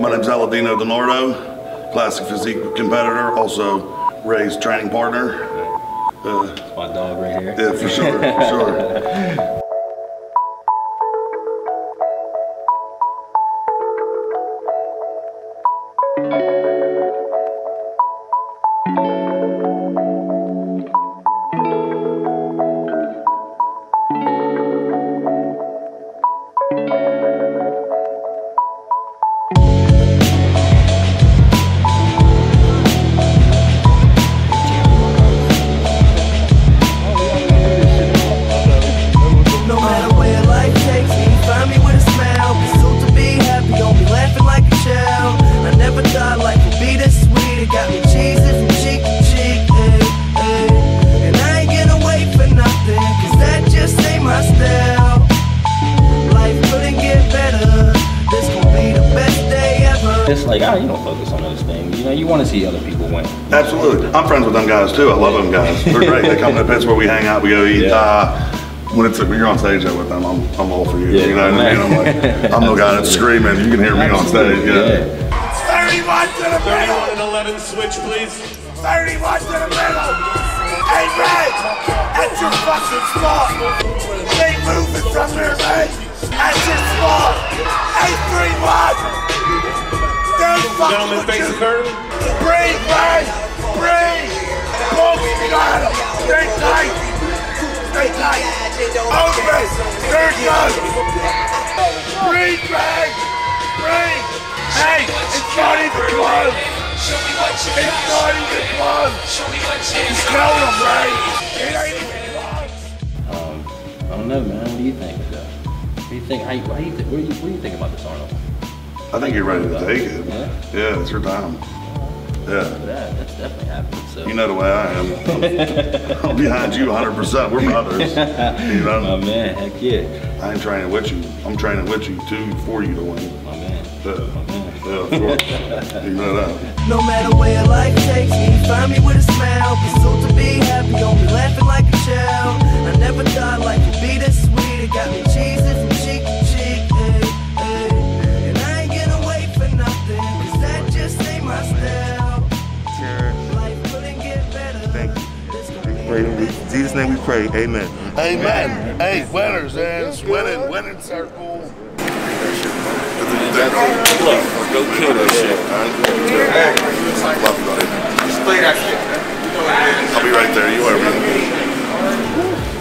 My name's Aladino DiNardo, classic physique competitor, also Ray's training partner. It's my dog right here. Yeah, for sure, for sure. It's like, you don't focus on those things. You know, you want to see other people win. Absolutely. I'm friends with them guys, too. I love them guys. They're great. They come to the pits where we hang out. We go eat. Yeah. When you're on stage with them, I'm all for you. Yeah, you know what I mean? I'm the guy that's screaming. You can hear me on stage. Yeah. Yeah. 31 to the middle. 31 and 11 switch, please. 31 to the middle. Hey, Ray, that's your fucking spot. Keep moving from there, Ray. That's your spot. 831. Gentlemen, face the curtain. Breathe, guys! Breathe! Stay tight! Stay tight! Open! There it goes! Breathe, guys! Breathe! Hey! It's starting to close! It's starting to close! Just tell them, right? I don't know, man. What do you think? What do you think? What do you think about this, Arnold? I think you're ready to take it. Yeah, it's your time. Yeah. That's definitely happening. So. You know the way I am. I'm behind you 100%. We're brothers. You know? My man, heck yeah. I ain't training with you. I'm training with you too for you to win. My man. Yeah, my man. Yeah, of course. You know that. No matter where life takes me, find me with a smile. Pursuit to be happy, don't be laughing like a child. I never thought life would be this sweet. It got me cheesing from cheek to cheek. In Jesus' name we pray, amen. Amen. Hey, winners, man. It's winning, winning circle. Go kill that shit. I'll be right there. You are, man.